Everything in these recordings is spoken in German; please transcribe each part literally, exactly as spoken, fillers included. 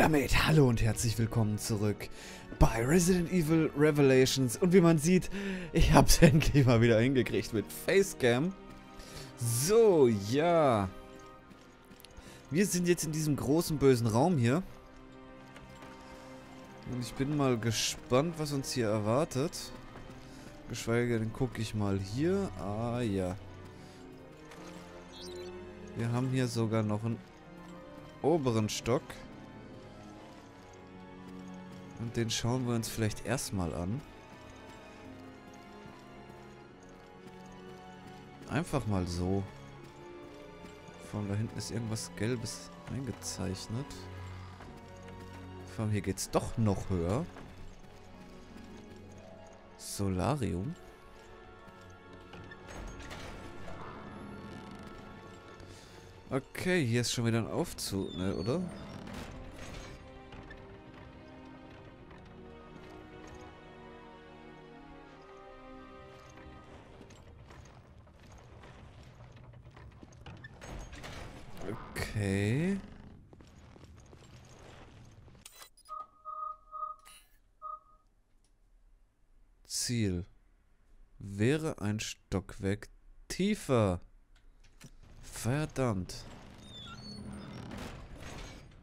Damit hallo und herzlich willkommen zurück bei Resident Evil Revelations. Und wie man sieht, ich hab's endlich mal wieder hingekriegt mit Facecam. So, ja. Wir sind jetzt in diesem großen, bösen Raum hier. Und ich bin mal gespannt, was uns hier erwartet. Geschweige denn, gucke ich mal hier. Ah, ja. Wir haben hier sogar noch einen oberen Stock. Und den schauen wir uns vielleicht erstmal an. Einfach mal so. Von da hinten ist irgendwas Gelbes eingezeichnet. Von hier geht's doch noch höher. Solarium. Okay, hier ist schon wieder ein Aufzug, ne, oder? Okay. Ziel. Wäre ein Stockwerk tiefer. Verdammt.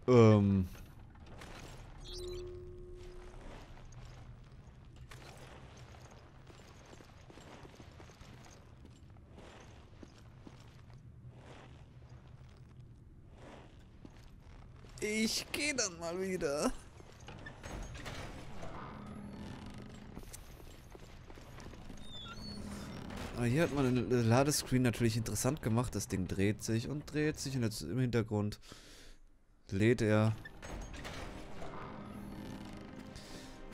Ähm. Ich gehe dann mal wieder. Aber hier hat man den Ladescreen natürlich interessant gemacht. Das Ding dreht sich und dreht sich. Und jetzt im Hintergrund lädt er.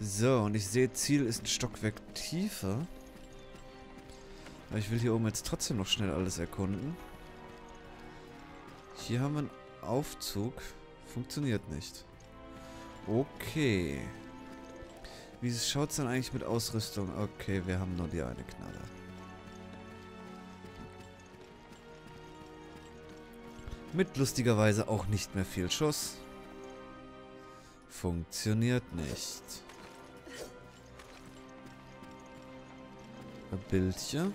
So, und ich sehe, Ziel ist ein Stockwerk tiefer. Aber ich will hier oben jetzt trotzdem noch schnell alles erkunden. Hier haben wir einen Aufzug. Funktioniert nicht. Okay. Wie schaut es denn eigentlich mit Ausrüstung? Okay, wir haben nur die eine Knalle. Mit lustigerweise auch nicht mehr viel Schuss. Funktioniert nicht. Ein Bildchen.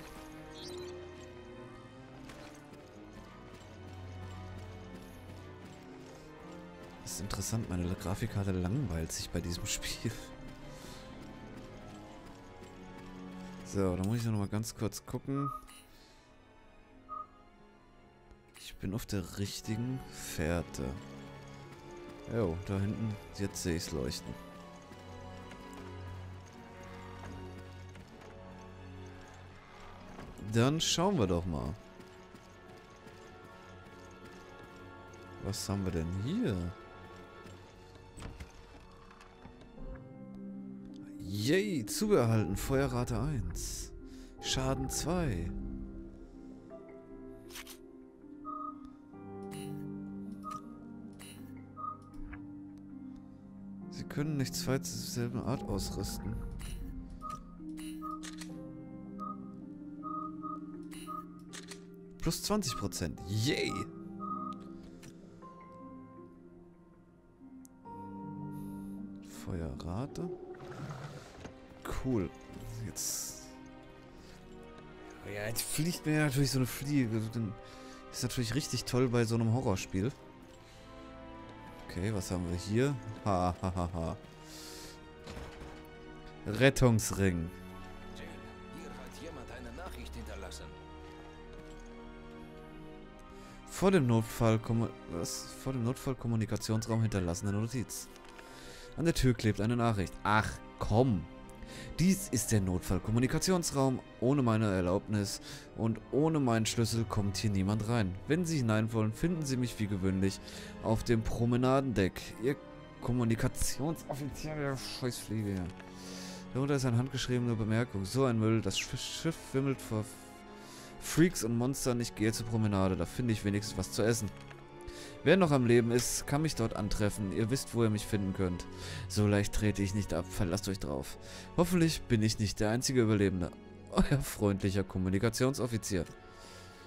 Interessant, meine Grafikkarte langweilt sich bei diesem Spiel. So, da muss ich noch mal ganz kurz gucken. Ich bin auf der richtigen Fährte. Jo, da hinten, jetzt sehe ich es leuchten. Dann schauen wir doch mal. Was haben wir denn hier? Yay, Zubehör erhalten, Feuerrate eins, Schaden zwei. Sie können nicht zwei zur selben Art ausrüsten. Plus zwanzig Prozent, yay! Feuerrate. Cool. Jetzt. Ja, jetzt fliegt mir natürlich so eine Fliege. Ist natürlich richtig toll bei so einem Horrorspiel. Okay, was haben wir hier? Ha, ha, ha, ha. Rettungsring. Jill, hier hat jemand eine Nachricht hinterlassen. Vor dem Notfall was? Vor dem Notfallkommunikationsraum hinterlassene Notiz. An der Tür klebt eine Nachricht. Ach, komm. Dies ist der Notfallkommunikationsraum. Ohne meine Erlaubnis und ohne meinen Schlüssel kommt hier niemand rein. Wenn Sie hinein wollen, finden Sie mich wie gewöhnlich auf dem Promenadendeck. Ihr Kommunikationsoffizier der Scheißfliege. Ja. Darunter ist eine handgeschriebene Bemerkung. So ein Müll, das Schiff wimmelt vor Freaks und Monstern. Ich gehe zur Promenade, da finde ich wenigstens was zu essen. Wer noch am Leben ist, kann mich dort antreffen. Ihr wisst, wo ihr mich finden könnt. So leicht trete ich nicht ab. Verlasst euch drauf. Hoffentlich bin ich nicht der einzige Überlebende. Euer freundlicher Kommunikationsoffizier.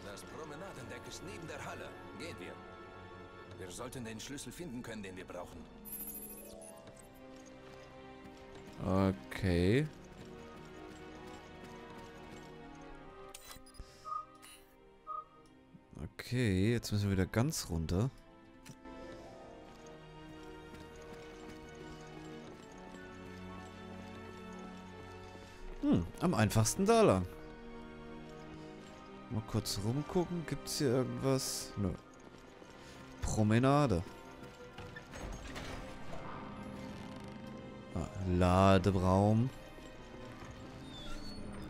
Das Promenadendeck ist neben der Halle. Gehen wir. Wir sollten den Schlüssel finden können, den wir brauchen. Okay. Okay, jetzt müssen wir wieder ganz runter. Hm, am einfachsten da lang. Mal kurz rumgucken. Gibt's hier irgendwas? Nö. Promenade. Ah, Laderaum.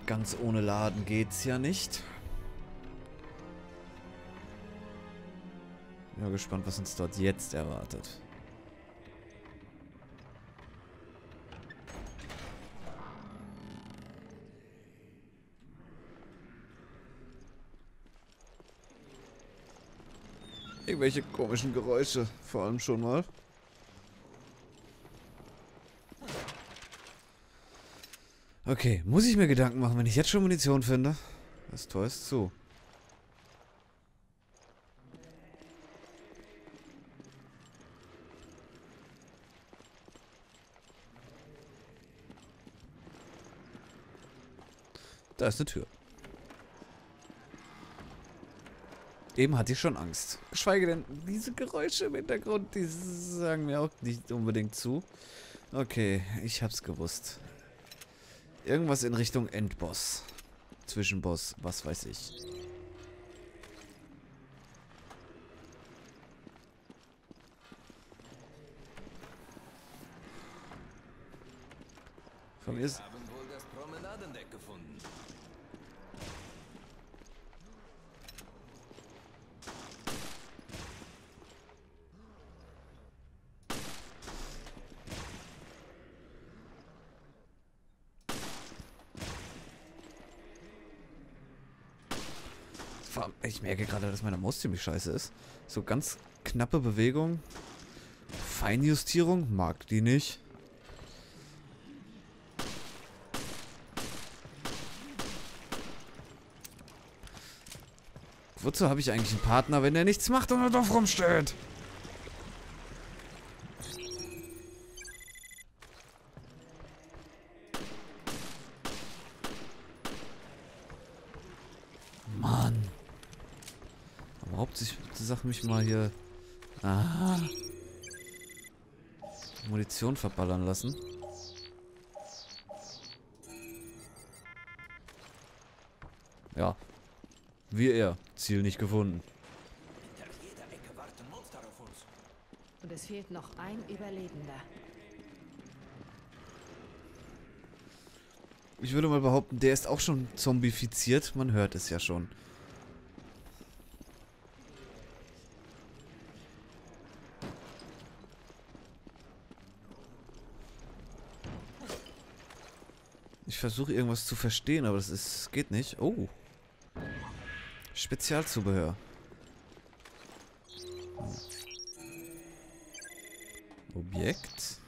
Ganz ohne Laden geht's ja nicht. Ich bin gespannt, was uns dort jetzt erwartet. Irgendwelche komischen Geräusche, vor allem schon mal. Okay, muss ich mir Gedanken machen, wenn ich jetzt schon Munition finde? Das Tor ist zu. Da ist eine Tür. Eben hatte ich schon Angst. Geschweige denn, diese Geräusche im Hintergrund, die sagen mir auch nicht unbedingt zu. Okay, ich hab's gewusst. Irgendwas in Richtung Endboss. Zwischenboss, was weiß ich. Von mir ist... Ich merke gerade, dass meine Maus ziemlich scheiße ist. So ganz knappe Bewegung. Feinjustierung, mag die nicht. Wozu habe ich eigentlich einen Partner, wenn der nichts macht und nur drauf rumsteht? Sag mich mal hier. Aha. Munition verballern lassen. Ja. Wie er. Ziel nicht gefunden. Hinter jeder Ecke warten Monster auf uns. Und es fehlt noch ein Überlebender. Ich würde mal behaupten, der ist auch schon zombifiziert. Man hört es ja schon. Ich versuche irgendwas zu verstehen, aber das ist, geht nicht. Oh. Spezialzubehör. Objekt.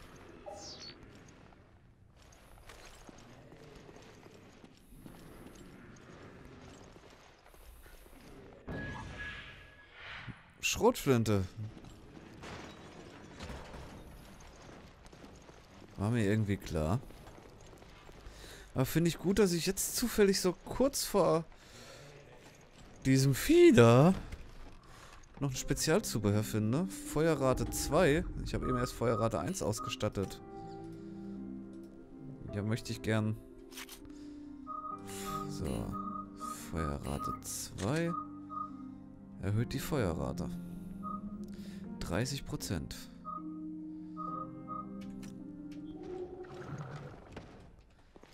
Schrotflinte. War mir irgendwie klar. Aber finde ich gut, dass ich jetzt zufällig so kurz vor diesem Fieder noch ein Spezialzubehör finde. Feuerrate zwei. Ich habe eben erst Feuerrate eins ausgestattet. Ja, möchte ich gern... So. Feuerrate zwei. Erhöht die Feuerrate. dreißig Prozent.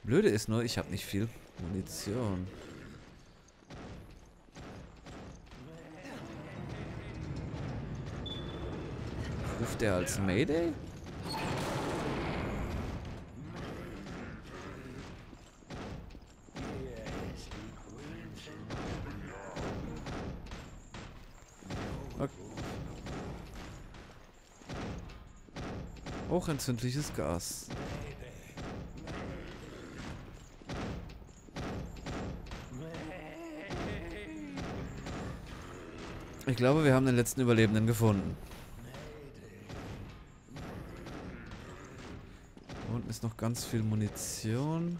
Blöde ist nur, ich habe nicht viel Munition. Ruft er als Mayday? Okay. Hochentzündliches Gas. Ich glaube, wir haben den letzten Überlebenden gefunden. unten ist noch ganz viel Munition.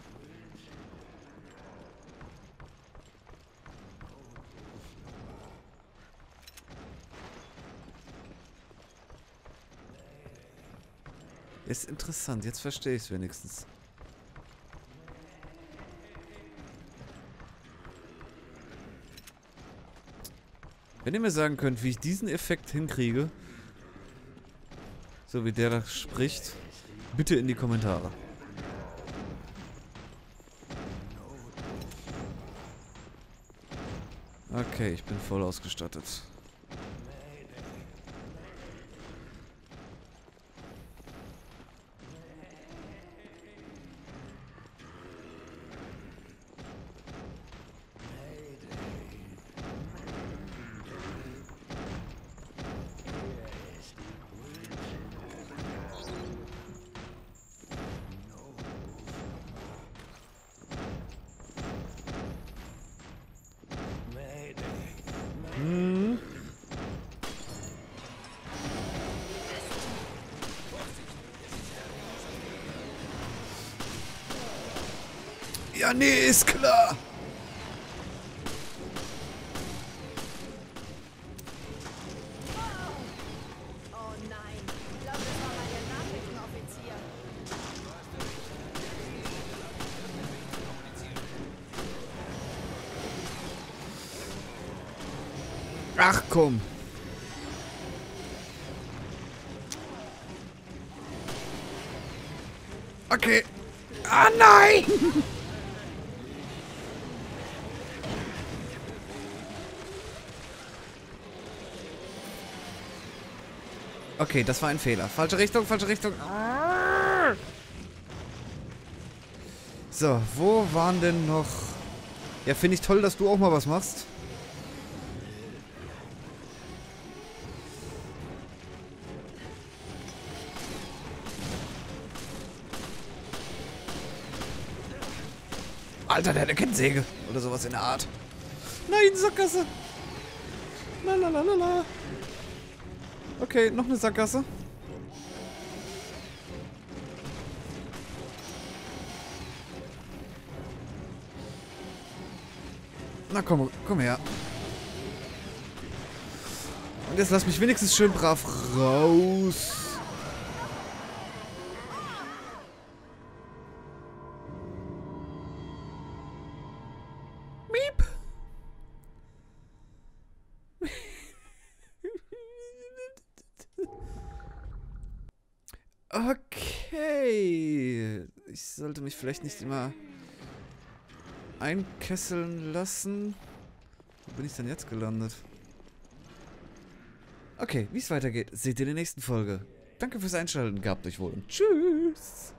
Ist interessant, jetzt verstehe ich es wenigstens. Wenn ihr mir sagen könnt, wie ich diesen Effekt hinkriege, so wie der da spricht, bitte in die Kommentare. Okay, ich bin voll ausgestattet. Ja, nee, ist klar. Oh nein, ich glaube, das war mal der Nachrichtenoffizier. Ach komm. Okay. Ah nein! Okay, das war ein Fehler. Falsche Richtung, falsche Richtung. So, wo waren denn noch... Ja, finde ich toll, dass du auch mal was machst. Alter, der hat eine Kettensäge. Oder sowas in der Art. Nein, Sackgasse. Lalalala. Okay, noch eine Sackgasse. Na komm, komm her. Und jetzt lass mich wenigstens schön brav raus. Miep. Okay, ich sollte mich vielleicht nicht immer einkesseln lassen. Wo bin ich denn jetzt gelandet? Okay, wie es weitergeht, seht ihr in der nächsten Folge. Danke fürs Einschalten, gehabt euch wohl und tschüss!